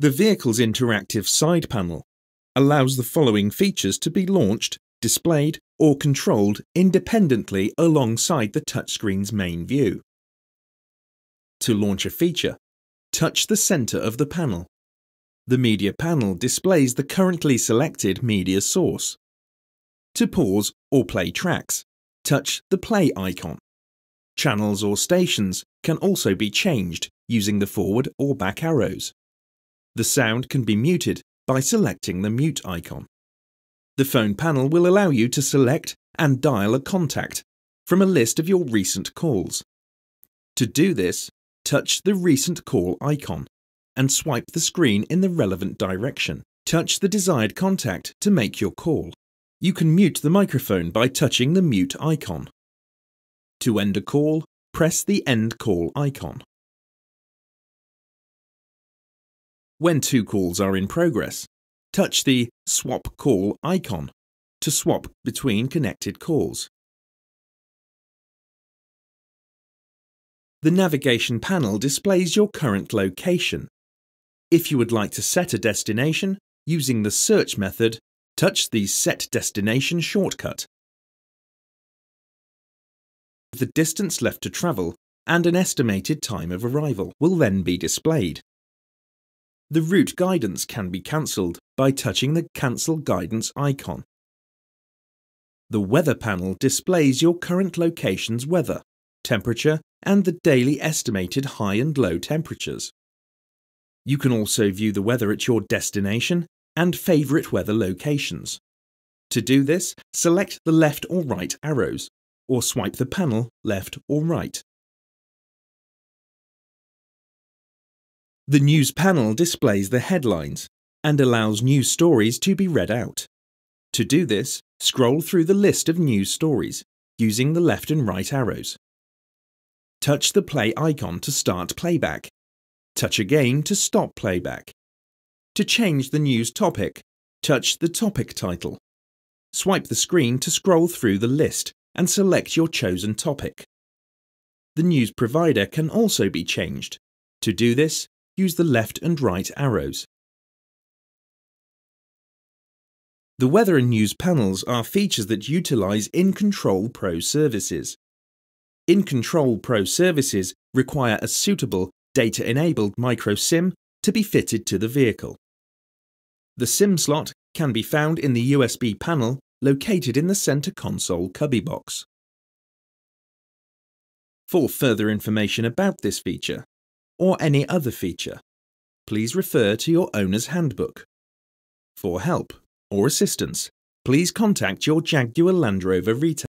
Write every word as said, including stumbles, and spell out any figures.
The vehicle's interactive side panel allows the following features to be launched, displayed, or controlled independently alongside the touchscreen's main view. To launch a feature, touch the center of the panel. The media panel displays the currently selected media source. To pause or play tracks, touch the play icon. Channels or stations can also be changed using the forward or back arrows. The sound can be muted by selecting the mute icon. The phone panel will allow you to select and dial a contact from a list of your recent calls. To do this, touch the recent call icon and swipe the screen in the relevant direction. Touch the desired contact to make your call. You can mute the microphone by touching the mute icon. To end a call, press the end call icon. When two calls are in progress, touch the Swap Call icon to swap between connected calls. The navigation panel displays your current location. If you would like to set a destination using the search method, touch the Set Destination shortcut. The distance left to travel and an estimated time of arrival will then be displayed. The route guidance can be cancelled by touching the Cancel Guidance icon. The weather panel displays your current location's weather, temperature, and the daily estimated high and low temperatures. You can also view the weather at your destination and favourite weather locations. To do this, select the left or right arrows, or swipe the panel left or right. The news panel displays the headlines and allows news stories to be read out. To do this, scroll through the list of news stories using the left and right arrows. Touch the play icon to start playback. Touch again to stop playback. To change the news topic, touch the topic title. Swipe the screen to scroll through the list and select your chosen topic. The news provider can also be changed. To do this, use the left and right arrows. The weather and news panels are features that utilize InControl Pro services. InControl Pro services require a suitable data-enabled micro SIM to be fitted to the vehicle. The SIM slot can be found in the U S B panel located in the center console cubby box. For further information about this feature, or any other feature, please refer to your owner's handbook. For help or assistance, please contact your Jaguar Land Rover retailer.